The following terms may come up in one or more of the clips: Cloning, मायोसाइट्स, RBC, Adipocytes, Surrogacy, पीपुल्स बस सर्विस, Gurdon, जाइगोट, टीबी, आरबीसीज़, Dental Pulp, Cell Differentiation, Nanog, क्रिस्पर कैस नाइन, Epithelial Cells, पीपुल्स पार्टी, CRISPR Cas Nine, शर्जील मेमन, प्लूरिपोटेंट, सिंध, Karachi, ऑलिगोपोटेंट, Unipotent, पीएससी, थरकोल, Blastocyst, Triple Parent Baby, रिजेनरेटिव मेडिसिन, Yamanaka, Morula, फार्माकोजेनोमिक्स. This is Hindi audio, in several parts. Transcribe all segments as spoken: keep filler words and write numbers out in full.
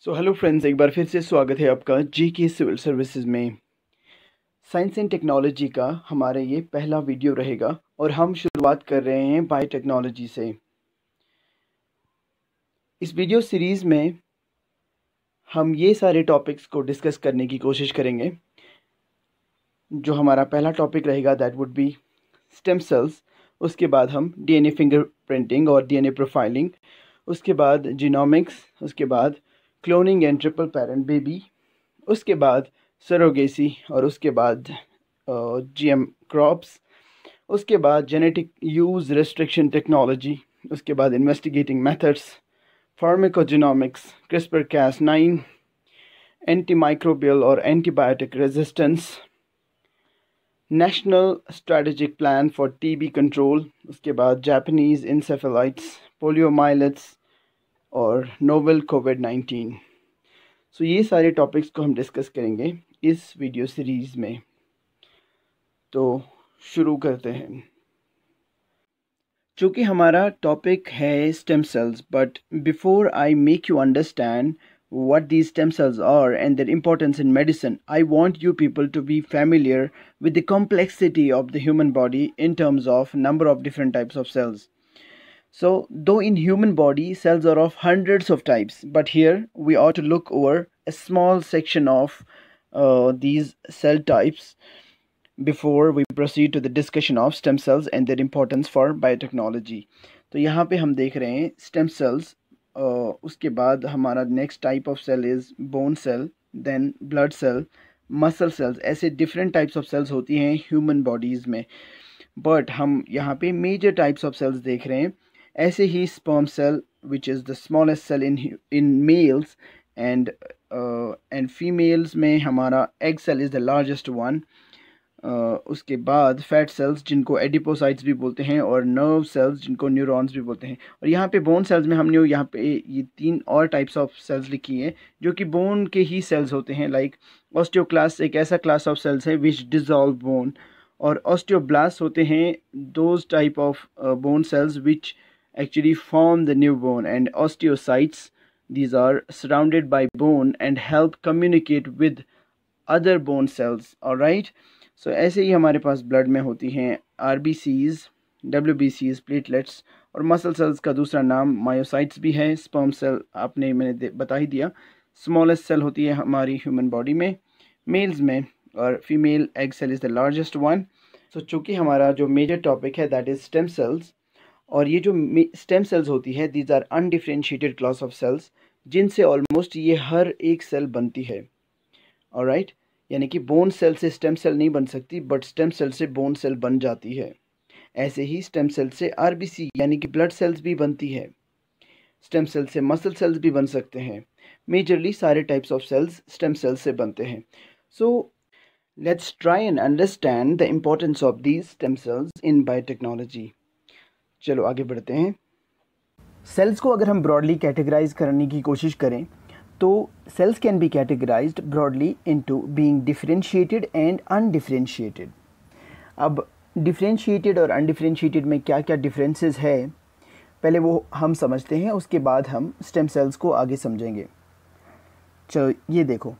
सो हेलो फ्रेंड्स, एक बार फिर से स्वागत है आपका जीके सिविल सर्विसेज में। साइंस एंड टेक्नोलॉजी का हमारा ये पहला वीडियो रहेगा और हम शुरुआत कर रहे हैं बायोटेक्नोलॉजी से। इस वीडियो सीरीज़ में हम ये सारे टॉपिक्स को डिस्कस करने की कोशिश करेंगे। जो हमारा पहला टॉपिक रहेगा that would be stem cells, उसके बाद हम डीएनए फिंगर प्रिंटिंग और डीएनए प्रोफाइलिंग, उसके बाद जीनोमिक्स, उसके बाद cloning and triple parent baby, उसके बाद सरोगेसी और उसके बाद जीएम क्रॉप्स, उसके बाद जेनेटिक यूज़ रिस्ट्रिक्शन टेक्नोलॉजी, उसके बाद investigating methods, फार्माकोजेनोमिक्स, क्रिस्पर कैस नाइन, antimicrobial और antibiotic resistance, national strategic plan for टीबी control, उसके बाद जापानीज़ इंसेफेलाइट्स, पोलियोमाइलेट्स और नोवेल कोविड नाइन्टीन। सो ये सारे टॉपिक्स को हम डिस्कस करेंगे इस वीडियो सीरीज़ में। तो शुरू करते हैं। चूँकि हमारा टॉपिक है stem cells, but before I make you understand what these stem cells are and their importance in medicine, I want you people to be familiar with the complexity of the human body in terms of number of different types of cells. So, though in human body cells are of hundreds of types, but here we ought to look over a small section of uh, these cell types before we proceed to the discussion of stem cells and their importance for biotechnology. तो यहाँ पे हम देख रहे हैं stem cells. Uh, उसके बाद हमारा next type of cell is bone cell, then blood cell, muscle cells. ऐसे डिफरेंट टाइप्स ऑफ सेल्स होती हैं ह्यूमन बॉडीज़ में, बट हम यहाँ पे मेजर टाइप्स ऑफ सेल्स देख रहे हैं। ऐसे ही sperm cell which is the smallest cell in in males and and females में हमारा egg cell is the largest one. उसके बाद फैट सेल्स जिनको एडिपोसाइट्स भी बोलते हैं और नर्व सेल्स जिनको न्यूरॉन्स भी बोलते हैं। और यहाँ पे बोन सेल्स में हमने यहाँ पे ये तीन और टाइप्स ऑफ सेल्स लिखी हैं जो कि बोन के ही सेल्स होते हैं। लाइक ऑस्टियोक्लास्ट एक ऐसा क्लास ऑफ सेल्स है विच डिजॉल्व बोन, और ऑस्टियोब्लास्ट होते हैं those type of bone cells which actually form the new bone, and osteocytes these are surrounded by bone and help communicate with other bone cells. Alright, so so, ऐसे ही हमारे पास ब्लड में होती हैं आरबीसीज़, डब्ल्यूबीसीज़, प्लेटलेट्स, और मसल सेल्स का दूसरा नाम मायोसाइट्स भी है। स्पर्म सेल आपने मैंने बता ही दिया, स्मॉलेस्ट सेल होती है हमारी ह्यूमन बॉडी में मेल्स में, और female egg cell is the largest one. So चूँकि हमारा जो मेजर टॉपिक है दैट इज़ स्टेम सेल्स, और ये जो स्टेम सेल्स होती है these are undifferentiated class of cells जिनसे ऑलमोस्ट ये हर एक सेल बनती है। ऑलराइट, यानी कि बोन सेल से स्टेम सेल नहीं बन सकती, बट स्टेम सेल से बोन सेल बन जाती है। ऐसे ही स्टेम सेल से आरबीसी यानी कि ब्लड सेल्स भी बनती है। स्टेम सेल से मसल सेल्स भी बन सकते हैं। मेजरली सारे types of cells stem cell से बनते हैं। So let's try and understand the importance of these stem cells in biotechnology. चलो आगे बढ़ते हैं। सेल्स को अगर हम ब्रॉडली कैटेगराइज करने की कोशिश करें तो cells can be categorized broadly into being differentiated and undifferentiated. अब differentiated और undifferentiated में क्या क्या differences है पहले वो हम समझते हैं, उसके बाद हम stem cells को आगे समझेंगे। चलो ये देखो,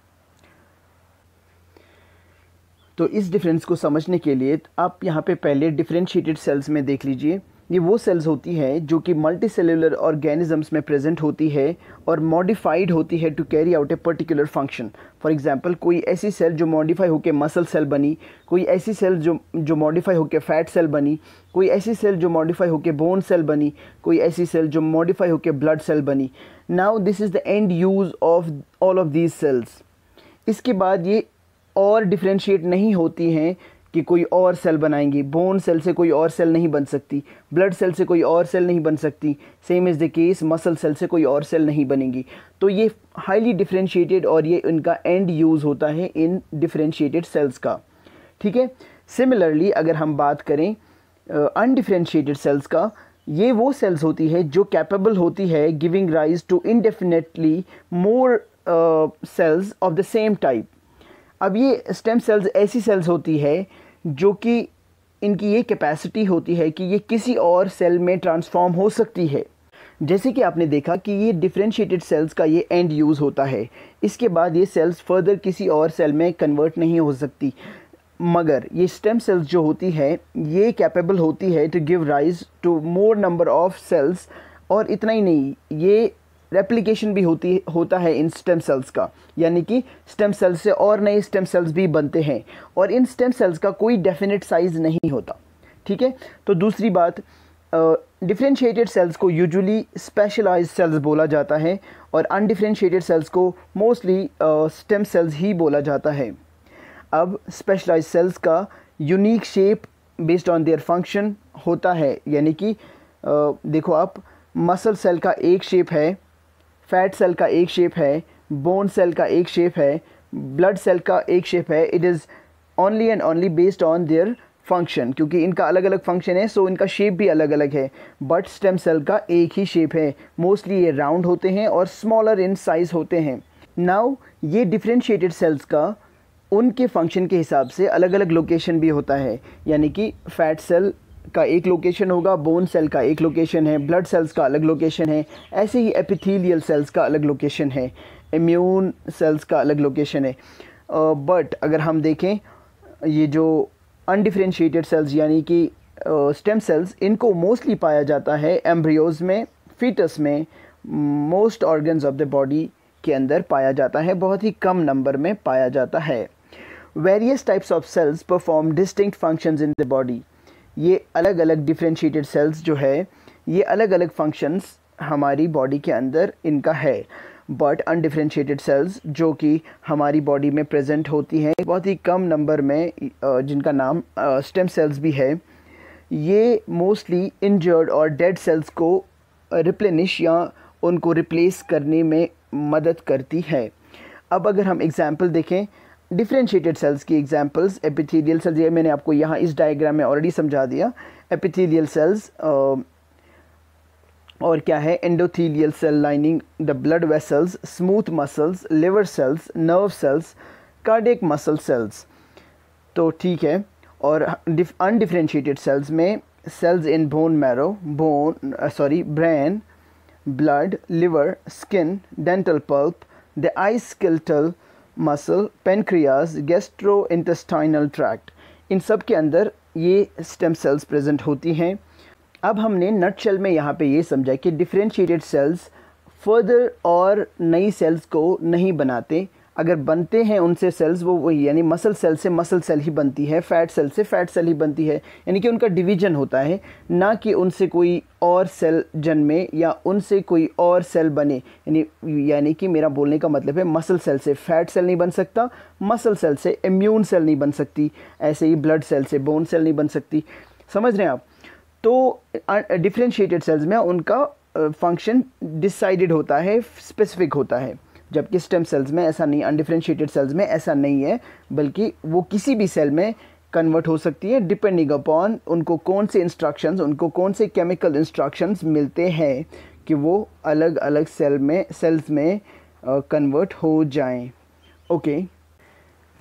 तो इस difference को समझने के लिए आप यहाँ पे पहले differentiated cells में देख लीजिए। ये वो सेल्स होती हैं जो कि मल्टी सेलुलर ऑर्गेनिजम्स में प्रेजेंट होती है और मॉडिफाइड होती है to carry out a particular function. For example, कोई ऐसी सेल जो मॉडिफाई होकर मसल सेल बनी, कोई ऐसी सेल जो जो मॉडिफाई होकर फैट सेल बनी, कोई ऐसी सेल जो मॉडिफाई होकर बोन सेल बनी, कोई ऐसी सेल जो मॉडिफाई होकर ब्लड सेल बनी। Now this is the end use of all of these cells. इसके बाद ये और डिफ्रेंशिएट नहीं होती हैं कि कोई और सेल बनाएंगी। बोन सेल से कोई और सेल नहीं बन सकती, ब्लड सेल से कोई और सेल नहीं बन सकती, same is the case muscle cell से कोई और सेल नहीं बनेगी। तो ये हाईली डिफरेंशिएटेड और ये उनका एंड यूज़ होता है इन डिफरेंशिएटेड सेल्स का। ठीक है, सिमिलरली अगर हम बात करें अनडिफरेंशिएटेड uh, सेल्स का, ये वो सेल्स होती है जो कैपेबल होती है giving rise to indefinitely more cells of the same type. अब ये स्टेम सेल्स ऐसी सेल्स होती है जो कि इनकी ये कैपेसिटी होती है कि ये किसी और सेल में ट्रांसफॉर्म हो सकती है। जैसे कि आपने देखा कि ये डिफरेंशिएटेड सेल्स का ये एंड यूज़ होता है। इसके बाद ये सेल्स फर्दर किसी और सेल में कन्वर्ट नहीं हो सकती, मगर ये स्टेम सेल्स जो होती है ये कैपेबल होती है to give rise to more number of cells. और इतना ही नहीं, ये रेप्लिकेशन भी होती होता है इन स्टेम सेल्स का, यानी कि स्टेम सेल्स से और नए स्टेम सेल्स भी बनते हैं और इन स्टेम सेल्स का कोई डेफिनेट साइज़ नहीं होता। ठीक है, तो दूसरी बात, डिफरेंशिएटेड सेल्स को यूजुअली स्पेशलाइज्ड सेल्स बोला जाता है और अनडिफरेंशिएटेड सेल्स को मोस्टली स्टेम सेल्स ही बोला जाता है। अब स्पेशलाइज्ड सेल्स का unique shape based on their function होता है, यानी कि uh, देखो आप, मसल सेल का एक शेप है, फैट सेल का एक शेप है, बोन सेल का एक शेप है, ब्लड सेल का एक शेप है। It is only and only based on their function, क्योंकि इनका अलग अलग फंक्शन है, सो इनका शेप भी अलग अलग है। बट स्टेम सेल का एक ही शेप है, मोस्टली ये राउंड होते हैं और स्मॉलर इन साइज़ होते हैं। नाउ ये डिफरेंशिएटेड सेल्स का उनके फंक्शन के हिसाब से अलग अलग लोकेशन भी होता है, यानी कि फैट सेल का एक लोकेशन होगा, बोन सेल का एक लोकेशन है, ब्लड सेल्स का अलग लोकेशन है, ऐसे ही एपिथेलियल सेल्स का अलग लोकेशन है, इम्यून सेल्स का अलग लोकेशन है। बट uh, अगर हम देखें ये जो अनडिफरेंशिएटेड सेल्स यानी कि स्टेम सेल्स, इनको मोस्टली पाया जाता है एम्ब्रियोज में, फीटस में, most organs of the body के अंदर पाया जाता है, बहुत ही कम नंबर में पाया जाता है। Various types of cells perform distinct functions in the body. ये अलग अलग डिफरेंशिएटेड सेल्स जो है ये अलग अलग फंक्शंस हमारी बॉडी के अंदर इनका है। बट अनडिफरेंशिएटेड सेल्स जो कि हमारी बॉडी में प्रेजेंट होती हैं बहुत ही कम नंबर में, जिनका नाम स्टेम सेल्स भी है, ये मोस्टली इंजर्ड और डेड सेल्स को रिप्लेनिश या उनको रिप्लेस करने में मदद करती है। अब अगर हम एग्ज़ाम्पल देखें डिफरेंशिएटेड सेल्स की, एग्जांपल्स एपिथेलियल सेल्स, ये मैंने आपको यहाँ इस डायग्राम में ऑलरेडी समझा दिया। एपिथेलियल सेल्स और क्या है, endothelial cell lining the blood vessels, smooth muscles, liver cells, nerve cells, cardiac muscle cells. तो ठीक है, और अनडिफरेंशिएटेड सेल्स में cells in bone marrow, bone sorry brain, blood, liver, skin, dental pulp, the eye skeletal muscle, pancreas, gastrointestinal tract, इन सब के अंदर ये स्टेम सेल्स प्रेजेंट होती हैं। अब हमने नटशेल में यहाँ पे ये समझा कि डिफरेंशिएटेड सेल्स फर्दर और नई सेल्स को नहीं बनाते, अगर बनते हैं उनसे सेल्स वो वही, यानी मसल सेल से मसल सेल ही बनती है, फैट सेल से फैट सेल ही बनती है, यानी कि उनका डिवीज़न होता है, ना कि उनसे कोई और सेल जन्मे या उनसे कोई और सेल बने। यानी यानी कि मेरा बोलने का मतलब है मसल सेल से फैट सेल नहीं बन सकता, मसल सेल से इम्यून सेल नहीं बन सकती, ऐसे ही ब्लड सेल से बोन सेल नहीं बन सकती। समझ रहे हैं आप? तो डिफरेंशिएटेड सेल्स में उनका फंक्शन डिसाइडेड होता है, स्पेसिफिक होता है, जबकि स्टेम सेल्स में ऐसा नहीं, अनडिफरेंशिएटेड सेल्स में ऐसा नहीं है, बल्कि वो किसी भी सेल में कन्वर्ट हो सकती है डिपेंडिंग अपॉन उनको कौन से इंस्ट्रक्शंस, उनको कौन से केमिकल इंस्ट्रक्शंस मिलते हैं कि वो अलग अलग सेल में सेल्स में कन्वर्ट हो जाएं। ओके,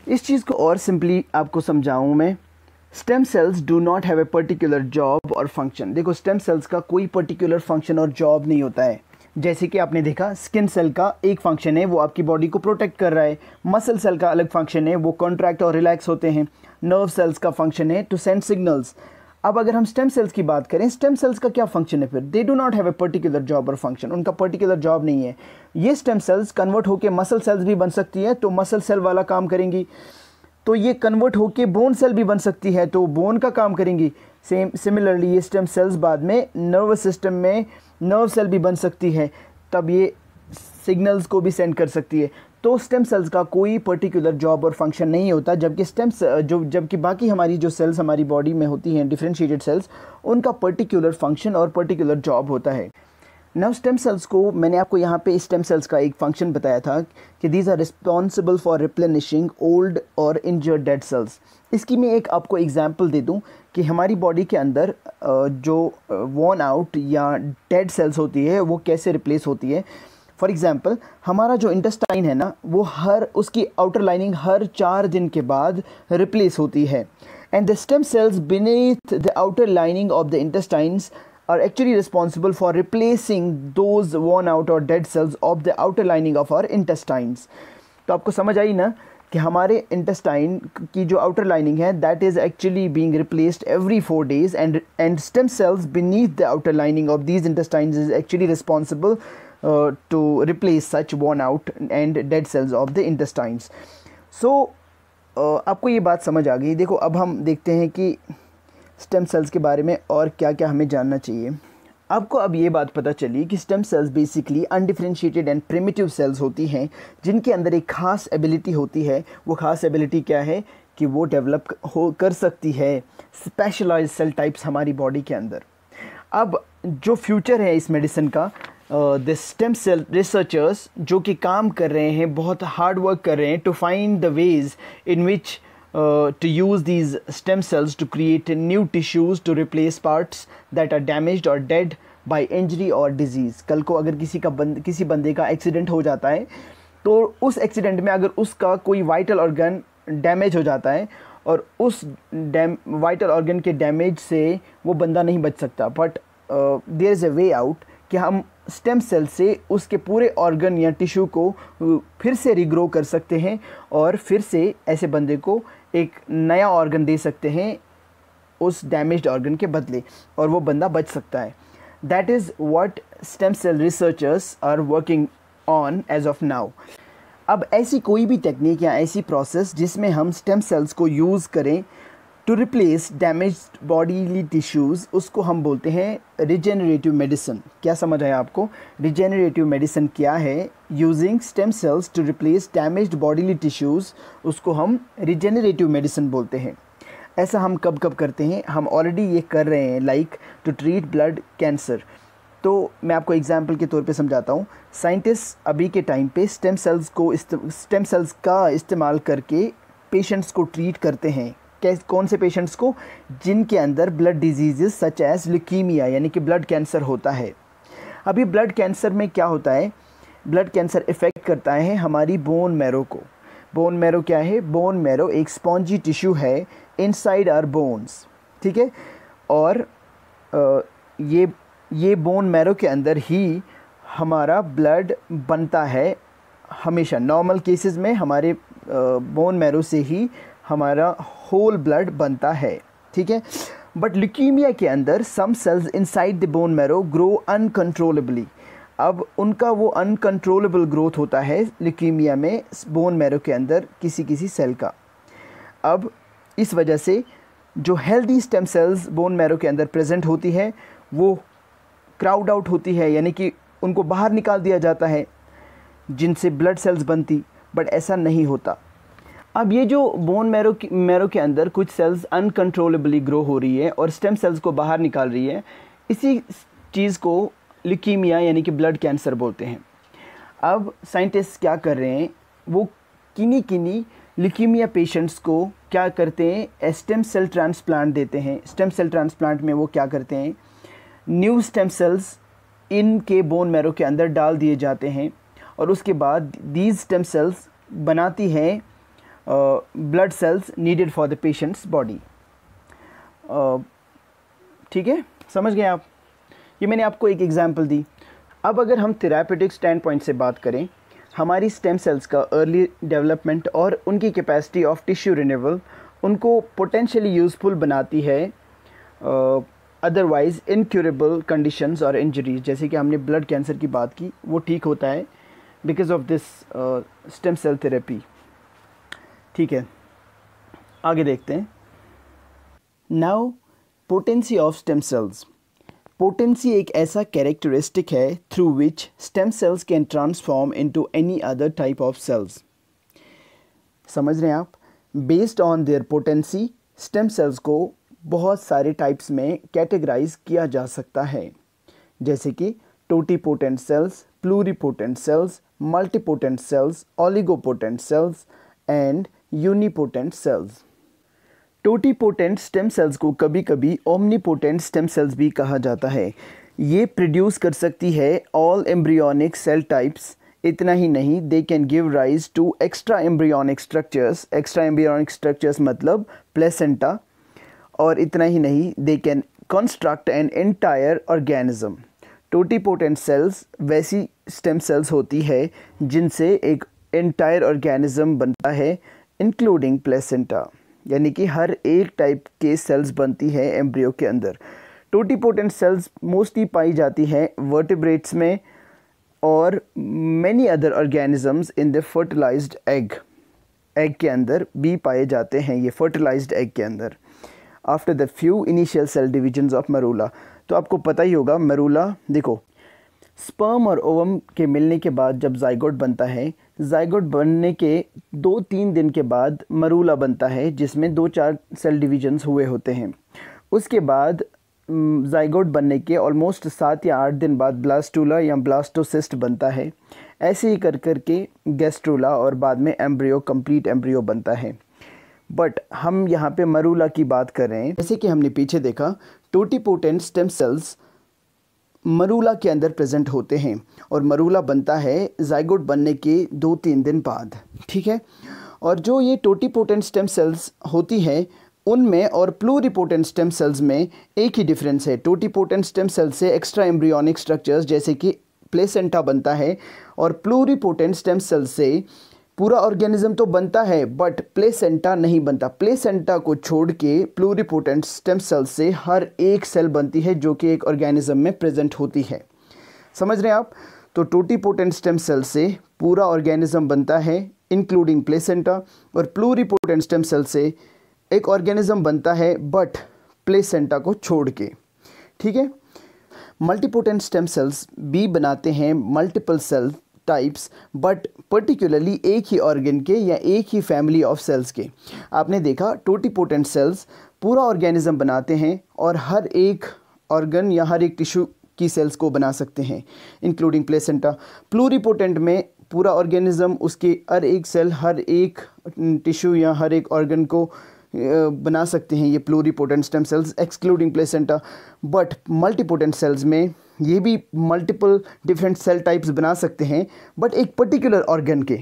इस चीज़ को और सिंपली आपको समझाऊं मैं, stem cells do not have a particular job और फंक्शन। देखो, स्टेम सेल्स का कोई पर्टिकुलर फंक्शन और जॉब नहीं होता है। जैसे कि आपने देखा, स्किन सेल का एक फंक्शन है, वो आपकी बॉडी को प्रोटेक्ट कर रहा है, मसल सेल का अलग फंक्शन है, वो कॉन्ट्रैक्ट और रिलैक्स होते हैं, नर्व सेल्स का फंक्शन है टू सेंड सिग्नल्स। अब अगर हम स्टेम सेल्स की बात करें, स्टेम सेल्स का क्या फंक्शन है फिर? They do not have a particular job और फंक्शन, उनका पर्टिकुलर जॉब नहीं है। ये स्टेम सेल्स कन्वर्ट होकर मसल सेल्स भी बन सकती है, तो मसल सेल वाला काम करेंगी, तो ये कन्वर्ट होकर बोन सेल भी बन सकती है, तो बोन का काम करेंगी। सेम सिमिलरली ये स्टेम सेल्स बाद में नर्वस सिस्टम में नर्व सेल भी बन सकती है, तब ये सिग्नल्स को भी सेंड कर सकती है। तो स्टेम सेल्स का कोई पर्टिकुलर जॉब और फंक्शन नहीं होता, जबकि स्टेम जो जबकि बाकी हमारी जो सेल्स हमारी बॉडी में होती हैं डिफरेंशिएटेड सेल्स, उनका पर्टिकुलर फंक्शन और पर्टिकुलर जॉब होता है। नाउ स्टेम सेल्स को मैंने आपको यहाँ पे स्टेम सेल्स का एक फंक्शन बताया था कि these are responsible for replenishing old और इंजर्ड डेड सेल्स। इसकी मैं एक आपको एग्जांपल दे दूँ कि हमारी बॉडी के अंदर जो वॉर्न आउट या डेड सेल्स होती है वो कैसे रिप्लेस होती है। फॉर एग्जांपल, हमारा जो इंटेस्टाइन है ना, वो हर उसकी आउटर लाइनिंग हर चार दिन के बाद रिप्लेस होती है, and the stem cells beneath the outer lining of the intestines are actually responsible for replacing those worn out or dead cells of the outer lining of our intestines. तो आपको समझ आई ना कि हमारे इंटेस्टाइन की जो आउटर लाइनिंग है that is actually being replaced every four days and and stem cells beneath the outer lining of these intestines is actually responsible to replace such worn out and dead cells of the intestines. So आपको ये बात समझ आ गई. देखो अब हम देखते हैं कि स्टेम सेल्स के बारे में और क्या क्या हमें जानना चाहिए. आपको अब ये बात पता चली कि stem cells basically undifferentiated and primitive cells होती हैं जिनके अंदर एक ख़ास एबिलिटी होती है. वो ख़ास एबिलिटी क्या है कि वो डेवलप हो कर सकती है स्पेशलाइज्ड सेल टाइप्स हमारी बॉडी के अंदर. अब जो फ्यूचर है इस मेडिसिन का, द स्टेम सेल रिसर्चर्स जो कि काम कर रहे हैं, बहुत हार्ड वर्क कर रहे हैं to find the ways in which Uh, to use these stem cells to create new tissues to replace parts that are damaged or dead by injury or disease. कल को अगर किसी का बंद किसी बंदे का एक्सीडेंट हो जाता है तो उस एक्सीडेंट में अगर उसका कोई वाइटल ऑर्गन डैमेज हो जाता है और उस डैम वाइटल ऑर्गन के डैमेज से वो बंदा नहीं बच सकता, but there is a way out कि हम स्टेम सेल से उसके पूरे ऑर्गन या टिश्यू को फिर से रिग्रो कर सकते हैं और फिर से ऐसे बंदे को एक नया ऑर्गन दे सकते हैं उस डैमेज्ड ऑर्गन के बदले और वो बंदा बच सकता है. That is what stem cell researchers are working on as of now. अब ऐसी कोई भी टेक्निक या ऐसी प्रोसेस जिसमें हम स्टेम सेल्स को यूज़ करें to replace damaged bodily tissues, उसको हम बोलते हैं रिजेनरेटिव मेडिसिन. क्या समझ आया आपको? रिजेनरेटिव मेडिसिन क्या है? Using stem cells to replace damaged bodily tissues, उसको हम रिजेनरेटिव मेडिसिन बोलते हैं. ऐसा हम कब कब करते हैं? हम ऑलरेडी ये कर रहे हैं, like to treat blood cancer. तो मैं आपको एग्जाम्पल के तौर पे समझाता हूँ. साइंटिस्ट अभी के टाइम पे स्टेम सेल्स को स्टेम सेल्स का इस्तेमाल करके पेशेंट्स को ट्रीट करते हैं. कौन से पेशेंट्स को? जिनके अंदर blood diseases such as leukaemia यानी कि ब्लड कैंसर होता है. अभी ब्लड कैंसर में क्या होता है? ब्लड कैंसर इफ़ेक्ट करता है हमारी बोन मैरो को. बोन मैरो क्या है? बोन मैरो एक स्पॉन्जी टिश्यू है इनसाइड आवर बोन्स, ठीक है. और ये ये बोन मैरो के अंदर ही हमारा ब्लड बनता है. हमेशा नॉर्मल केसेस में हमारे बोन मैरो से ही हमारा होल ब्लड बनता है, ठीक है. बट ल्यूकीमिया के अंदर some cells inside the bone marrow grow uncontrollably. अब उनका वो अनकंट्रोलेबल ग्रोथ होता है ल्यूकीमिया में बोन मैरो के अंदर किसी किसी सेल का. अब इस वजह से जो healthy stem cells bone marrow के अंदर प्रेजेंट होती है वो क्राउड आउट होती है, यानी कि उनको बाहर निकाल दिया जाता है जिनसे ब्लड सेल्स बनती, बट ऐसा नहीं होता. अब ये जो बोन मैरो मैरो के अंदर कुछ सेल्स अनकंट्रोलेबली ग्रो हो रही है और स्टेम सेल्स को बाहर निकाल रही है, इसी चीज़ को ल्यूकीमिया यानी कि ब्लड कैंसर बोलते हैं. अब साइंटिस्ट क्या कर रहे हैं? वो किन्हीं किन्हीं ल्यूकीमिया पेशेंट्स को क्या करते हैं? स्टेम सेल ट्रांसप्लांट देते हैं. स्टेम सेल ट्रांसप्लांट में वो क्या करते हैं? न्यू स्टेम सेल्स इनके बोन मैरो के अंदर डाल दिए जाते हैं और उसके बाद दीज स्टेम सेल्स बनाती हैं blood cells needed for the patient's body. ठीक है, समझ गए आप? ये मैंने आपको एक एग्जांपल दी. अब अगर हम थेरापेटिक स्टैंड पॉइंट से बात करें, हमारी स्टेम सेल्स का अर्ली डेवलपमेंट और उनकी कैपेसिटी ऑफ टिश्यू रिन्यूअल उनको पोटेंशियली यूज़फुल बनाती है अदरवाइज़ इनक्यूरेबल कंडीशंस और इंजरीज. जैसे कि हमने ब्लड कैंसर की बात की, वो ठीक होता है because of this stem cell therapy, ठीक है. आगे देखते हैं. Now potency of stem cells. Potency एक ऐसा कैरेक्टरिस्टिक है through which stem cells can transform into any other type of cells. समझ रहे हैं आप? Based on their potency stem cells को बहुत सारे टाइप्स में कैटेगराइज किया जा सकता है, जैसे कि totipotent cells, pluripotent cells, multipotent cells, ऑलिगोपोटेंट cells and unipotent cells. Totipotent stem cells को कभी कभी ओमनीपोटेंट स्टेम सेल्स भी कहा जाता है. ये प्रोड्यूस कर सकती है ऑल एम्ब्रियोनिक सेल टाइप्स. इतना ही नहीं, दे can give rise to extra embryonic structures. Extra embryonic structures मतलब प्लेसेंटा. और इतना ही नहीं, they can construct an entire organism. Totipotent cells वैसी स्टेम सेल्स होती है जिनसे एक एंटायर ऑर्गेनिज्म बनता है, इंक्लूडिंग प्लेसेंटा, यानी कि हर एक टाइप के सेल्स बनती है एम्ब्रियो के अंदर. टोटीपोटेंट सेल्स मोस्टली पाई जाती हैं वर्टिब्रेट्स में और many other organisms in the fertilised egg. Egg के अंदर भी पाए जाते हैं ये फर्टिलाइज्ड एग के अंदर. After the few initial cell divisions of morula, तो आपको पता ही होगा मरूला, देखो स्पर्म और ओवम के मिलने के बाद जब जाइगोट बनता है, जाइगोट बनने के दो तीन दिन के बाद मरूला बनता है जिसमें दो चार सेल डिविजन्स हुए होते हैं. उसके बाद जाइगोट बनने के ऑलमोस्ट सात या आठ दिन बाद ब्लास्टूला या ब्लास्टोसिस्ट बनता है. ऐसे ही कर कर के गैस्ट्रूला और बाद में एम्ब्रियो, कंप्लीट एम्ब्रियो बनता है. बट हम यहाँ पे मरूला की बात कर रहे हैं. जैसे कि हमने पीछे देखा, टोटीपोटेंट स्टेम सेल्स मरूला के अंदर प्रेजेंट होते हैं और मरूला बनता है जाइगोट बनने के दो तीन दिन बाद, ठीक है. और जो ये टोटीपोटेंट स्टेम सेल्स होती हैं उनमें और प्लूरिपोटेंट स्टेम सेल्स में एक ही डिफरेंस है. टोटीपोटेंट स्टेम सेल्स से एक्स्ट्रा एम्ब्रियोनिक स्ट्रक्चर्स जैसे कि प्लेसेंटा बनता है, और प्लूरिपोटेंट स्टेम सेल्स से पूरा ऑर्गेनिज्म तो बनता है बट प्लेसेंटा नहीं बनता. प्लेसेंटा को छोड़ के प्लूरिपोटेंट स्टेम सेल से हर एक सेल बनती है जो कि एक ऑर्गेनिज्म में प्रेजेंट होती है, समझ रहे हैं आप. तो टोटीपोटेंट स्टेम सेल से पूरा ऑर्गेनिज्म बनता है इंक्लूडिंग प्लेसेंटा, और प्लूरिपोटेंट स्टेम सेल से एक ऑर्गेनिज्म बनता है बट प्लेसेंटा को छोड़ के, ठीक है. मल्टीपोटेंट स्टेम सेल्स भी बनाते हैं multiple cells types, but particularly एक ही ऑर्गन के या एक ही फैमिली ऑफ सेल्स के. आपने देखा टोटीपोटेंट सेल्स पूरा ऑर्गेनिज्म बनाते हैं और हर एक ऑर्गन या हर एक टिश्यू की सेल्स को बना सकते हैं इंक्लूडिंग प्लेसेंटा. प्लूरिपोटेंट में पूरा ऑर्गेनिज्म, उसके हर एक सेल हर एक टिश्यू या हर एक ऑर्गन को बना सकते हैं ये प्लूरिपोटेंट stem cells excluding placenta. But multipotent cells में ये भी मल्टीपल डिफरेंट सेल टाइप्स बना सकते हैं बट एक पर्टिकुलर ऑर्गन के,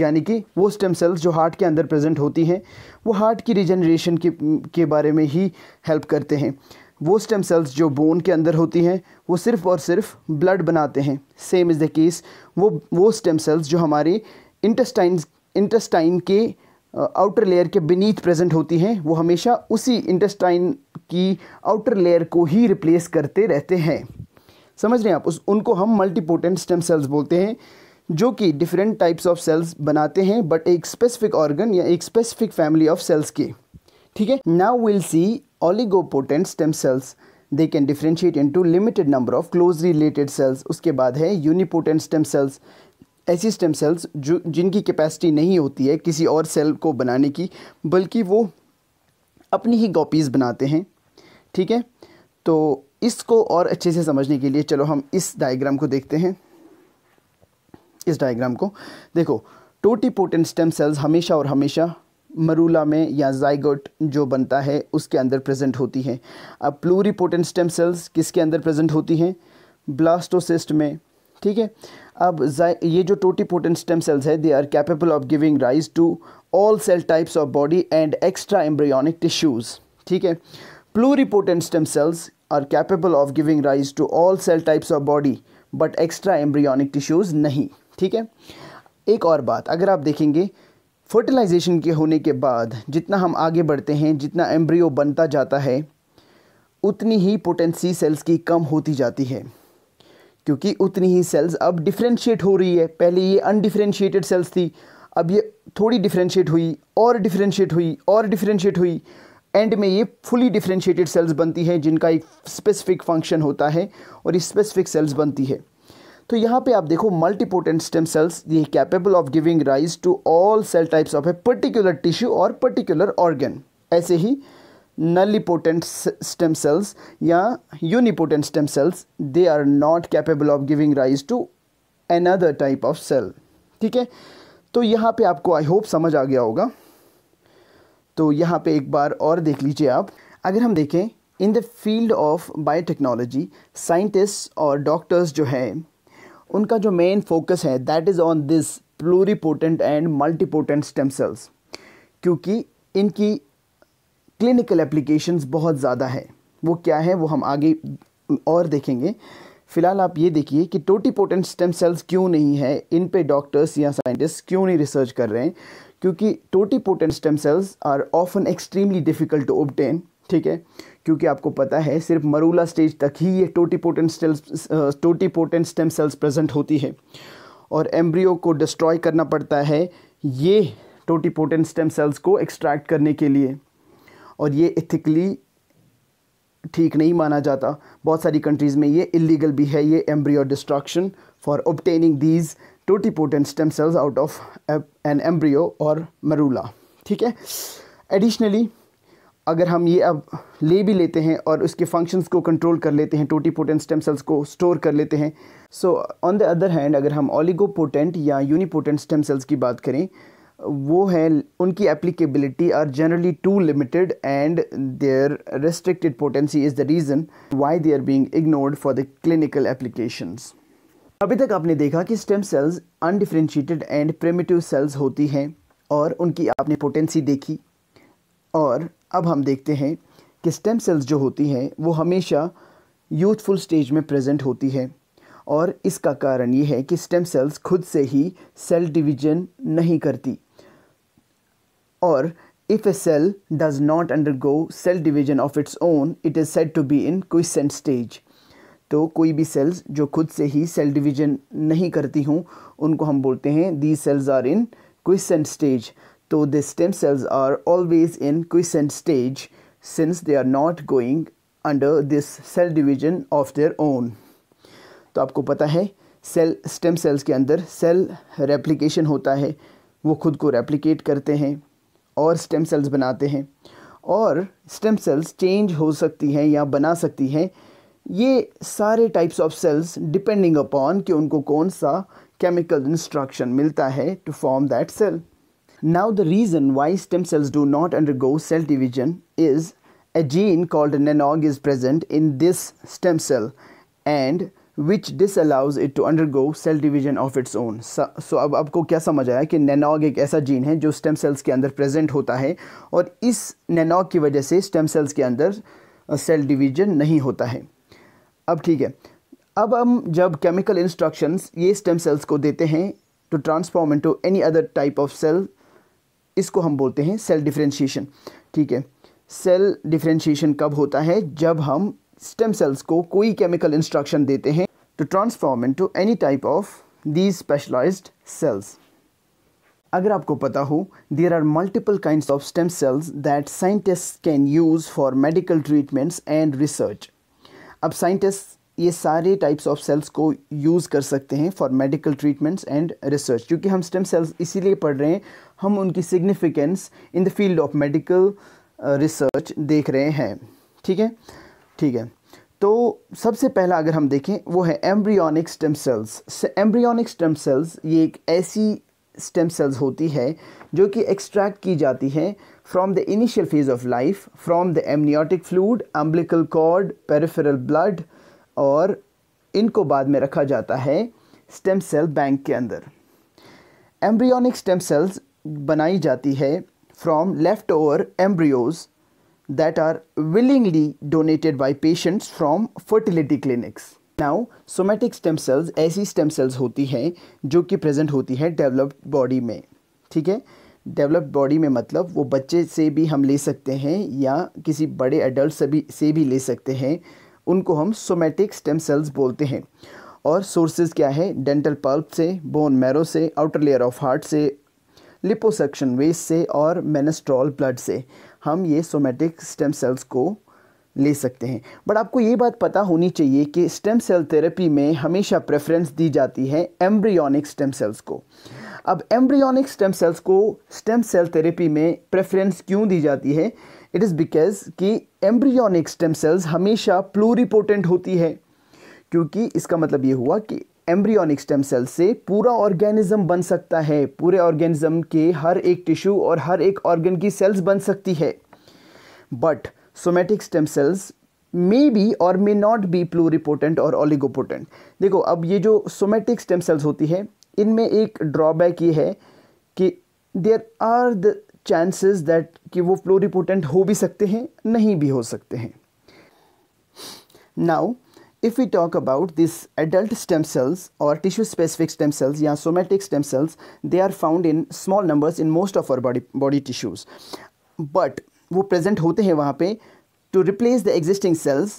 यानी कि वो स्टेम सेल्स जो हार्ट के अंदर प्रेजेंट होती हैं, वो हार्ट की रिजनरेशन के के बारे में ही हेल्प करते हैं. वो स्टेम सेल्स जो बोन के अंदर होती हैं वो सिर्फ़ और सिर्फ ब्लड बनाते हैं. सेम इज़ द केस, वो वो स्टेम सेल्स जो हमारे इंटेस्टाइन इंटेस्टाइन के आउटर लेयर के बीनीथ प्रेजेंट होती हैं वो हमेशा उसी इंटेस्टाइन की आउटर लेयर को ही रिप्लेस करते रहते हैं, समझ रहे हैं आप. उस उनको हम मल्टीपोटेंट स्टेम सेल्स बोलते हैं जो कि डिफरेंट टाइप्स ऑफ सेल्स बनाते हैं बट एक स्पेसिफिक ऑर्गन या एक स्पेसिफिक फैमिली ऑफ सेल्स के, ठीक है. Now will see ऑलिगोपोटेंट stem cells. They can differentiate into limited number of closely related cells. उसके बाद है यूनिपोटेंट स्टेम सेल्स, ऐसी स्टेम सेल्स जो जिनकी कैपेसिटी नहीं होती है किसी और सेल को बनाने की, बल्कि वो अपनी ही कॉपीज़ बनाते हैं, ठीक है. तो इसको और अच्छे से समझने के लिए चलो हम इस डायग्राम को देखते हैं. इस डायग्राम को देखो, टोटीपोटेंट स्टेम सेल्स हमेशा और हमेशा मरूला में या जाइगोट जो बनता है उसके अंदर प्रेजेंट होती हैं. अब प्लूरिपोटेंट स्टेम सेल्स किसके अंदर प्रेजेंट होती हैं? ब्लास्टोसिस्ट में, ठीक है. अब ये जो टोटीपोटेंट स्टेम सेल्स है, they are capable of giving rise to all cell types of body and extra embryonic tissues, ठीक है. प्लूरिपोटेंट stem cells are capable of giving rise to all cell types of body but extra embryonic tissues नहीं, ठीक है. एक और बात, अगर आप देखेंगे फर्टिलाइजेशन के होने के बाद जितना हम आगे बढ़ते हैं, जितना एम्ब्रियो बनता जाता है उतनी ही पोटेंसी सेल्स की कम होती जाती है, क्योंकि उतनी ही सेल्स अब डिफरेंशिएट हो रही है. पहले ये अनडिफरेंशिएटेड सेल्स थी, अब ये थोड़ी डिफरेंशिएट हुई और डिफरेंशिएट हुई और डिफरेंशिएट हुई, एंड में ये फुली डिफरेंशिएटेड सेल्स बनती हैं जिनका एक स्पेसिफिक फंक्शन होता है और इस स्पेसिफिक सेल्स बनती है. तो यहाँ पे आप देखो मल्टीपोटेंट स्टेम सेल्स, ये capable of giving rise to all cell types of a particular tissue और पर्टिकुलर ऑर्गन. ऐसे ही नलिपोटेंट स्टेम सेल्स या unipotent stem cells, they are not capable of giving rise to another type of cell, ठीक है. तो यहाँ पर आपको आई होप समझ आ गया होगा. तो यहाँ पे एक बार और देख लीजिए आप. अगर हम देखें in the field of biotechnology, scientist और डॉक्टर्स जो हैं उनका जो मेन फोकस है that is on this प्लूरिपोटेंट and multipotent stem cells, क्योंकि इनकी क्लिनिकल एप्लीकेशंस बहुत ज़्यादा है. वो क्या है वो हम आगे और देखेंगे। फिलहाल आप ये देखिए कि टोटीपोटेंट स्टेम सेल्स क्यों नहीं है, इन पे डॉक्टर्स या साइंटिस्ट क्यों नहीं रिसर्च कर रहे हैं, क्योंकि totipotent stem cells are often extremely difficult to obtain, ठीक है, क्योंकि आपको पता है सिर्फ मरूला स्टेज तक ही ये totipotent cells totipotent stem cells present होती है और एम्ब्रियो को डिस्ट्रॉय करना पड़ता है ये टोटीपोटेंट स्टेम सेल्स को एक्सट्रैक्ट करने के लिए, और ये इथिकली ठीक नहीं माना जाता। बहुत सारी कंट्रीज़ में ये इलीगल भी है, ये embryo destruction for obtaining these totipotent stem cells out of an embryo और मरूला, ठीक है। एडिशनली अगर हम ये अब ले भी लेते हैं और उसके फंक्शंस को कंट्रोल कर लेते हैं, टोटीपोटेंट स्टेम सेल्स को स्टोर कर लेते हैं, so on the other hand अगर हम ओलिगोपोटेंट या यूनिपोटेंट स्टेम सेल्स की बात करें, वो है उनकी applicability are generally too limited and their restricted potency is the reason why they are being ignored for the clinical applications. अभी तक आपने देखा कि stem cells undifferentiated and primitive cells होती हैं और उनकी आपने पोटेंसी देखी, और अब हम देखते हैं कि स्टेम सेल्स जो होती हैं वो हमेशा यूथफुल स्टेज में प्रेजेंट होती है, और इसका कारण ये है कि स्टेम सेल्स खुद से ही सेल डिवीजन नहीं करती, और if a cell does not undergo cell division of its own it is said to be in quiescent stage. तो कोई भी सेल्स जो खुद से ही सेल डिवीजन नहीं करती हूँ उनको हम बोलते हैं these cells are in quiescent stage. तो the stem cells are always in quiescent stage since they are not going under this cell division of their own. तो आपको पता है सेल स्टेम सेल्स के अंदर सेल रेप्लिकेशन होता है, वो खुद को रेप्लिकेट करते हैं और स्टेम सेल्स बनाते हैं, और स्टेम सेल्स चेंज हो सकती हैं या बना सकती हैं ये सारे types of cells depending upon कि उनको कौन सा केमिकल इंस्ट्रक्शन मिलता है to form that cell. Now the reason why stem cells do not undergo cell division is a gene called नैनॉग is present in this stem cell and which disallows it to undergo cell division of its own. So, so अब आपको क्या समझ आया कि नैनॉग एक ऐसा जीन है जो स्टेम सेल्स के अंदर प्रेजेंट होता है, और इस नैनॉग की वजह से स्टेम सेल्स के अंदर सेल डिवीजन नहीं होता है। अब ठीक है, अब हम जब केमिकल इंस्ट्रक्शंस ये स्टेम सेल्स को देते हैं to transform into any other type of cell, इसको हम बोलते हैं सेल डिफरेंशिएशन, ठीक है। सेल डिफरेंशिएशन कब होता है? जब हम स्टेम सेल्स को कोई केमिकल इंस्ट्रक्शन देते हैं to transform into any type of these specialized cells. अगर आपको पता हो, there are multiple kinds of stem cells that scientists can use for medical treatments and research. अब scientists ये सारे types of cells को use कर सकते हैं for medical treatments and research. क्योंकि हम stem cells इसीलिए पढ़ रहे हैं, हम उनकी significance in the field of medical research देख रहे हैं, ठीक है, ठीक है। तो सबसे पहला अगर हम देखें वो है embryonic stem cells. Embryonic stem cells ये एक ऐसी स्टेम सेल्स होती है जो कि एक्सट्रैक्ट की जाती है from the initial phase of life, from the amniotic fluid, umbilical cord, peripheral blood, और इनको बाद में रखा जाता है स्टेम सेल बैंक के अंदर। एम्ब्रियोनिक स्टेम सेल्स बनाई जाती है from left over embryos that are willingly donated by patients from fertility clinics. Now, somatic stem cells ऐसी stem cells होती हैं जो कि present होती हैं developed body में, ठीक है। developed body में मतलब वो बच्चे से भी हम ले सकते हैं या किसी बड़े adult से भी से भी ले सकते हैं, उनको हम somatic stem cells बोलते हैं। और sources क्या है? dental pulp से, bone marrow से, outer layer of heart से, लिपोसक्शन वेस्ट से और मेनेस्ट्रॉल ब्लड से हम ये सोमेटिक स्टेम सेल्स को ले सकते हैं। बट आपको ये बात पता होनी चाहिए कि स्टेम सेल थेरेपी में हमेशा प्रेफरेंस दी जाती है एम्ब्रियोनिक स्टेम सेल्स को। अब एम्ब्रियोनिक स्टेम सेल्स को स्टेम सेल थेरेपी में प्रेफरेंस क्यों दी जाती है? इट इज़ बिकॉज कि एम्ब्रियोनिक स्टेम सेल्स हमेशा प्लूरीपोटेंट होती है, क्योंकि इसका मतलब ये हुआ कि एम्ब्रियोनिक स्टेम सेल से पूरा ऑर्गेनिज्म बन सकता है, पूरे ऑर्गेनिज्म के हर एक टिश्यू और हर एक ऑर्गन की सेल्स बन सकती है। But somatic stem cells may be और मे नॉट बी प्लूरिपोटेंट और ओलिगोपोटेंट। देखो, अब ये जो सोमेटिक स्टेम सेल्स होती है इनमें एक ड्रॉबैक ये है कि there are the chances that कि वो प्लूरिपोटेंट हो भी सकते हैं, नहीं भी हो सकते हैं। Now, if we talk about these adult stem cells or tissue-specific stem cells or somatic stem cells, they are found in small numbers in most of our body body tissues. But वो present होते हैं वहाँ पे to replace the existing cells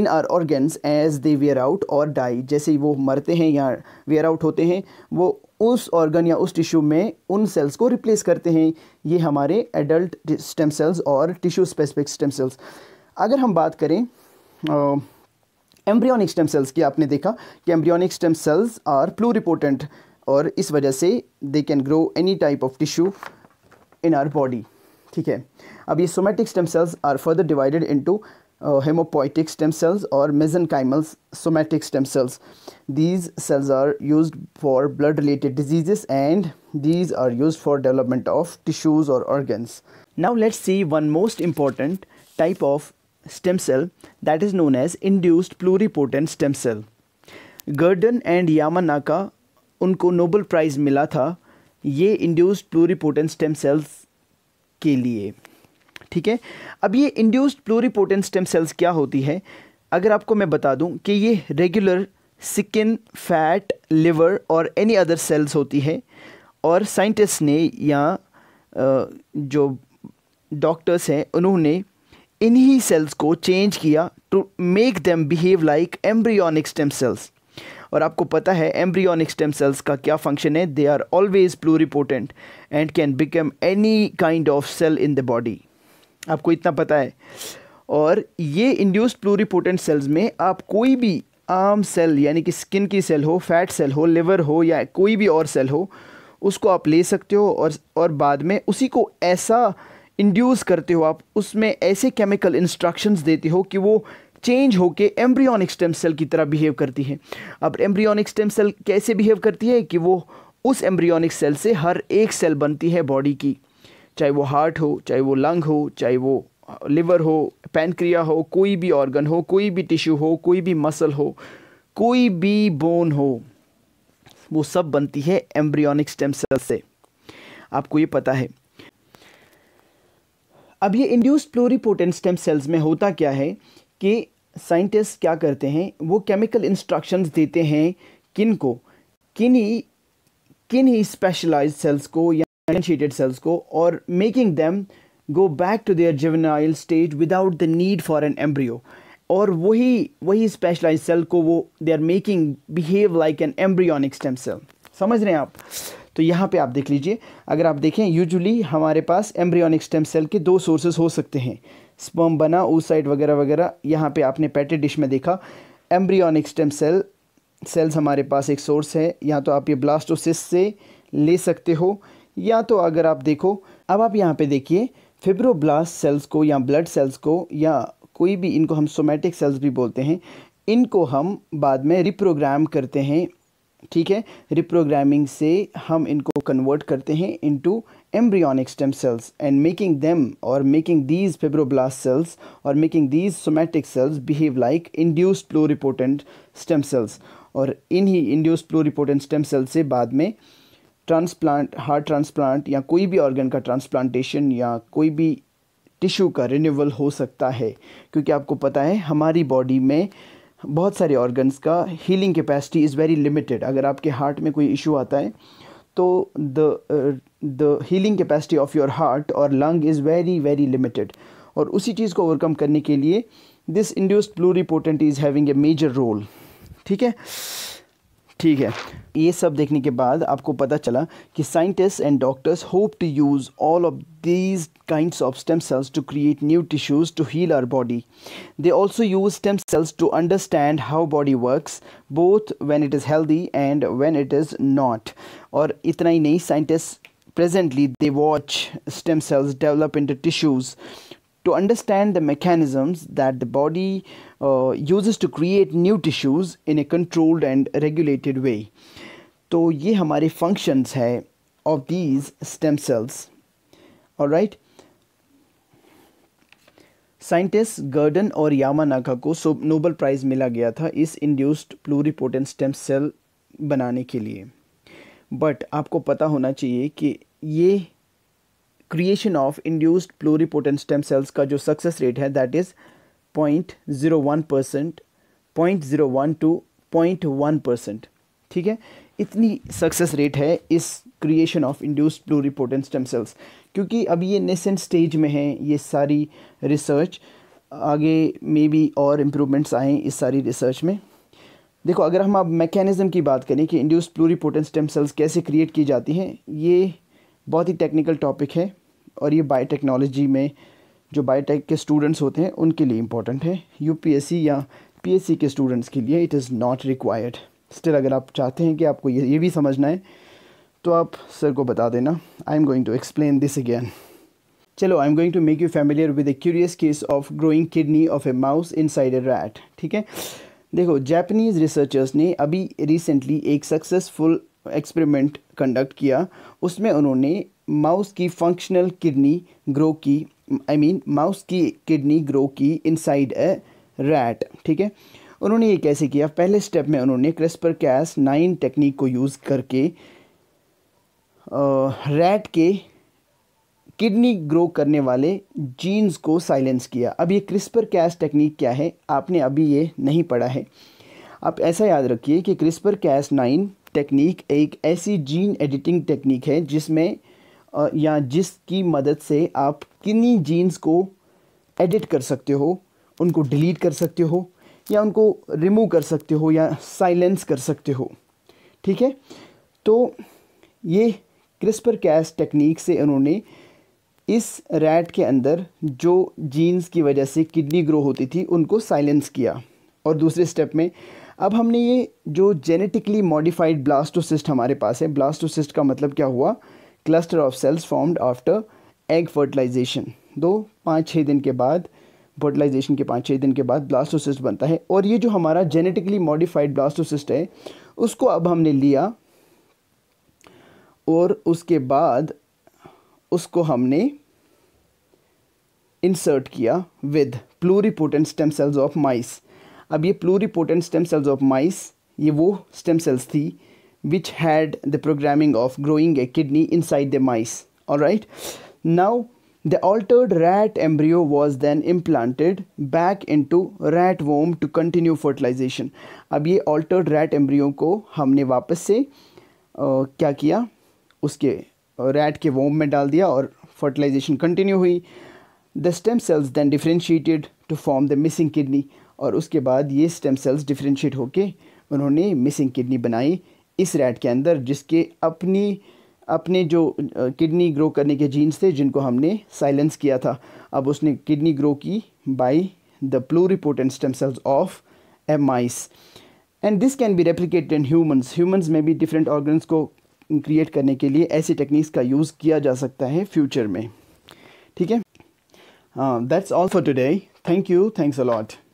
in our organs as they wear out or die. जैसे वो मरते हैं या wear out होते हैं, वो उस organ या उस tissue में उन cells को replace करते हैं. ये हमारे adult stem cells और tissue-specific stem cells. अगर हम बात करें uh, एम्ब्रियोनिक स्टेम सेल्स की, आपने देखा कि embryonic stem cells are प्लूरिपोटेंट और इस वजह से they can grow any type of tissue in our body. ठीक है, अब ये somatic stem cells are further divided into haemopoietic stem cells और mesenchymal somatic stem cells. These cells are used for blood related diseases and these are used for development of tissues और organs. Now let's see one most important type of stem cell that is known as induced pluripotent stem cell. Gurdon and Yamanaka उनको नोबेल प्राइज़ मिला था ये induced pluripotent stem cells के लिए. ठीक है, अब ये induced pluripotent stem cells क्या होती है, अगर आपको मैं बता दूं कि ये regular skin, fat, liver और any other cells होती है. और scientists ने या जो doctors हैं उन्होंने इन्हीं सेल्स को चेंज किया to make them behave like embryonic stem cells. और आपको पता है एम्ब्रियोनिक स्टेम सेल्स का क्या फंक्शन है, they are always प्लूरिपोटेंट and can become any kind of cell in the body. आपको इतना पता है. और ये इंड्यूस्ड प्लूरिपोटेंट सेल्स में आप कोई भी आम सेल यानी कि स्किन की सेल हो, फैट सेल हो, लिवर हो या कोई भी और सेल हो, उसको आप ले सकते हो और, और बाद में उसी को ऐसा इंड्यूस करते हो, आप उसमें ऐसे केमिकल इंस्ट्रक्शंस देते हो कि वो चेंज होके एम्ब्रियोनिक स्टेम सेल की तरह बिहेव करती है. अब एम्ब्रियोनिक स्टेम सेल कैसे बिहेव करती है कि वो उस एम्ब्रियोनिक सेल से हर एक सेल बनती है बॉडी की, चाहे वो हार्ट हो, चाहे वो लंग हो, चाहे वो लिवर हो, पैनक्रिया हो, कोई भी ऑर्गन हो, कोई भी टिश्यू हो, कोई भी मसल हो, कोई भी बोन हो, वो सब बनती है एम्ब्रियोनिक स्टेम सेल से. आपको ये पता है. अब ये इंड्यूस्ड प्लूरिपोटेंट स्टेम सेल्स में होता क्या है कि साइंटिस्ट क्या करते हैं, वो केमिकल इंस्ट्रक्शंस देते हैं किनको, किन्हीं किन्हीं स्पेशलाइज्ड सेल्स को या डिफरेंशिएटेड सेल्स को, और making them go back to their juvenile stage without the need for an embryo. और वही वही स्पेशलाइज्ड सेल को वो they are making behave like an embryonic stem cell. समझ रहे हैं आप. तो यहाँ पे आप देख लीजिए, अगर आप देखें यूजुअली हमारे पास एम्ब्रियोनिक स्टेम सेल के दो सोर्सेज हो सकते हैं, स्पर्म बना ओसाइट वगैरह वगैरह. यहाँ पे आपने पैटी डिश में देखा एम्ब्रियोनिक स्टेम सेल सेल्स हमारे पास एक सोर्स है, या तो आप ये ब्लास्टोसिस्ट से ले सकते हो, या तो अगर आप देखो, अब आप यहाँ पे देखिए फिब्रोब्लास्ट सेल्स को या ब्लड सेल्स को या कोई भी, इनको हम सोमैटिक सेल्स भी बोलते हैं, इनको हम बाद में रिप्रोग्राम करते हैं. ठीक है, रिप्रोग्रामिंग से हम इनको कन्वर्ट करते हैं into embryonic stem cells and making them और मेकिंग दीज फिब्रोब्लास्ट सेल्स और making these somatic cells behave like induced प्लूरिपोटेंट stem cells. और इन्हीं इंड्यूस्ड प्लूरिपोटेंट स्टेम सेल्स से बाद में ट्रांसप्लांट, हार्ट ट्रांसप्लांट या कोई भी ऑर्गन का ट्रांसप्लांटेशन या कोई भी टिश्यू का रिन्यूअल हो सकता है, क्योंकि आपको पता है हमारी बॉडी में बहुत सारे ऑर्गन्स का healing capacity is very limited. अगर आपके हार्ट में कोई इशू आता है तो the the healing capacity of your heart और lung is very very limited. और उसी चीज़ को ओवरकम करने के लिए this induced प्लूरिपोटेंट is having a major role. ठीक है, ठीक है. ये सब देखने के बाद आपको पता चला कि scientist and doctors hope to use all of these kinds of stem cells to create new tissues to heal our body. They also use stem cells to understand how body works both when it is healthy and when it is not. और इतना ही नहीं, scientist presently they watch stem cells develop into tissues to understand the mechanisms that the body uh, uses to create new tissues in a controlled and regulated way. तो ये हमारे functions है of these stem cells. All right. Scientists Gurdon और Yamanaka को Nobel Prize मिला गया था इस induced pluripotent stem cell बनाने के लिए. But आपको पता होना चाहिए कि ये creation of induced प्लूरिपोटेंट stem cells का जो सक्सेस रेट है that is point zero one percent, point zero one to point one percent, ठीक है। इतनी सक्सेस रेट है इस creation of induced प्लूरिपोटेंट stem cells, क्योंकि अब ये नेसेंट स्टेज में है ये सारी रिसर्च। आगे मे बी और इम्प्रूवमेंट्स आएँ इस सारी रिसर्च में। देखो, अगर हम अब मैकेनिज़्म की बात करें कि इंड्यूस्ड प्लूरिपोटेंट स्टेम सेल्स कैसे क्रिएट की जाती हैं, ये बहुत ही टेक्निकल टॉपिक है और ये बायोटेक्नोलॉजी में जो बायोटेक के स्टूडेंट्स होते हैं उनके लिए इम्पॉर्टेंट है। यूपीएससी या पीएससी के स्टूडेंट्स के लिए it is not required. Still अगर आप चाहते हैं कि आपको ये ये भी समझना है तो आप सर को बता देना। I am going to explain this again. चलो, I am going to make you familiar with a curious case of growing kidney of a mouse inside a rat, ठीक है। देखो, जापानीज़ रिसर्चर्स ने अभी रिसेंटली एक सक्सेसफुल एक्सपेरिमेंट कंडक्ट किया। उसमें उन्होंने माउस की फंक्शनल किडनी ग्रो की, आई मीन माउस की किडनी ग्रो की इनसाइड ए रैट, ठीक है। उन्होंने ये कैसे किया? पहले स्टेप में उन्होंने क्रिस्पर कैस नाइन टेक्निक को यूज़ करके रैट के किडनी ग्रो करने वाले जीन्स को साइलेंस किया। अब ये क्रिस्पर कैस टेक्निक क्या है, आपने अभी ये नहीं पढ़ा है। आप ऐसा याद रखिए कि क्रिस्पर कैस नाइन टेक्निक एक ऐसी जीन एडिटिंग टेक्निक है जिसमें या जिसकी मदद से आप किन्हीं जीन्स को एडिट कर सकते हो, उनको डिलीट कर सकते हो या उनको रिमूव कर सकते हो या साइलेंस कर सकते हो, ठीक है। तो ये क्रिस्पर कैस टेक्निक से उन्होंने इस रैट के अंदर जो जीन्स की वजह से किडनी ग्रो होती थी उनको साइलेंस किया। और दूसरे स्टेप में अब हमने ये जो जेनेटिकली मॉडिफाइड ब्लास्टोसिस्ट हमारे पास है, ब्लास्टोसिस्ट का मतलब क्या हुआ? Cluster of cells formed after egg fertilization. दो पाँच छः दिन के बाद, फर्टिलाइजेशन के पाँच छः दिन के बाद ब्लास्टोसिस्ट बनता है। और ये जो हमारा जेनेटिकली मॉडिफाइड ब्लास्टोसिस्ट है उसको अब हमने लिया और उसके बाद उसको हमने इंसर्ट किया with प्लूरिपोटेंट stem cells of mice. अब ये प्लूरिपोटेंट stem cells of mice, ये वो स्टेम सेल्स थी which had the programming of growing a kidney inside the mice. All right. Now, the altered rat embryo was then implanted back into rat womb to continue fertilization. अब ये altered rat embryo को हमने वापस से आ, क्या किया? उसके rat के womb में डाल दिया और fertilization continue हुई. The stem cells then differentiated to form the missing kidney. और उसके बाद ये stem cells differentiate होके उन्होंने missing kidney बनाई इस रैट के अंदर, जिसके अपनी अपने जो किडनी ग्रो करने के जीन्स थे जिनको हमने साइलेंस किया था। अब उसने किडनी ग्रो की by the प्लूरिपोटेंट stem cells of a mice, and this can be replicated in humans. Humans में भी डिफरेंट ऑर्गन्स को क्रिएट करने के लिए ऐसी टेक्निक्स का यूज़ किया जा सकता है फ्यूचर में, ठीक है। That's all for today. Thank you, thanks a lot.